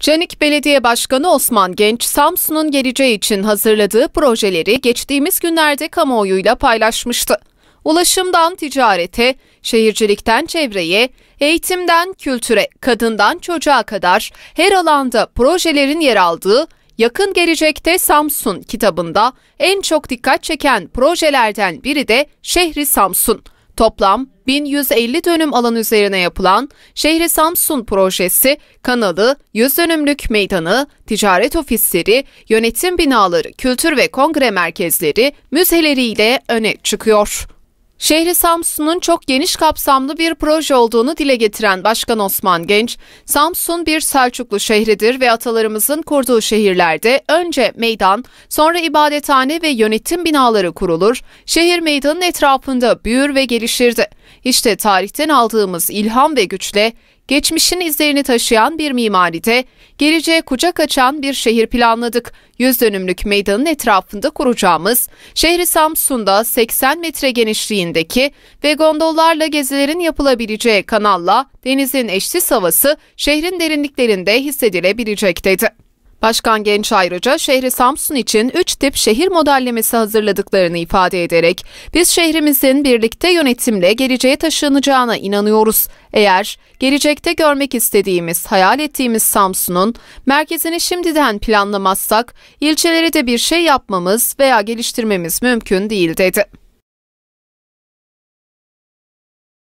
Canik Belediye Başkanı Osman Genç, Samsun'un geleceği için hazırladığı projeleri geçtiğimiz günlerde kamuoyuyla paylaşmıştı. Ulaşımdan ticarete, şehircilikten çevreye, eğitimden kültüre, kadından çocuğa kadar her alanda projelerin yer aldığı Yakın Gelecekte Samsun kitabında en çok dikkat çeken projelerden biri de şehri Samsun. Toplam 1150 dönüm alan üzerine yapılan Şehri Samsun projesi, kanalı, 100 dönümlük meydanı, ticaret ofisleri, yönetim binaları, kültür ve kongre merkezleri, müzeleriyle öne çıkıyor. Şehri Samsun'un çok geniş kapsamlı bir proje olduğunu dile getiren Başkan Osman Genç, "Samsun bir Selçuklu şehridir ve atalarımızın kurduğu şehirlerde önce meydan, sonra ibadethane ve yönetim binaları kurulur, şehir meydanın etrafında büyür ve gelişirdi. İşte tarihten aldığımız ilham ve güçle geçmişin izlerini taşıyan bir mimaride, geleceğe kucak açan bir şehir planladık. 100 dönümlük meydanın etrafında kuracağımız şehri Samsun'da 80 metre genişliğindeki ve gondollarla gezilerin yapılabileceği kanalla denizin eşsiz havası şehrin derinliklerinde hissedilebilecek" dedi. Başkan Genç ayrıca şehri Samsun için 3 tip şehir modellemesi hazırladıklarını ifade ederek, "Biz şehrimizin birlikte yönetimle geleceğe taşınacağına inanıyoruz. Eğer gelecekte görmek istediğimiz, hayal ettiğimiz Samsun'un merkezini şimdiden planlamazsak ilçelere de bir şey yapmamız veya geliştirmemiz mümkün değil" dedi.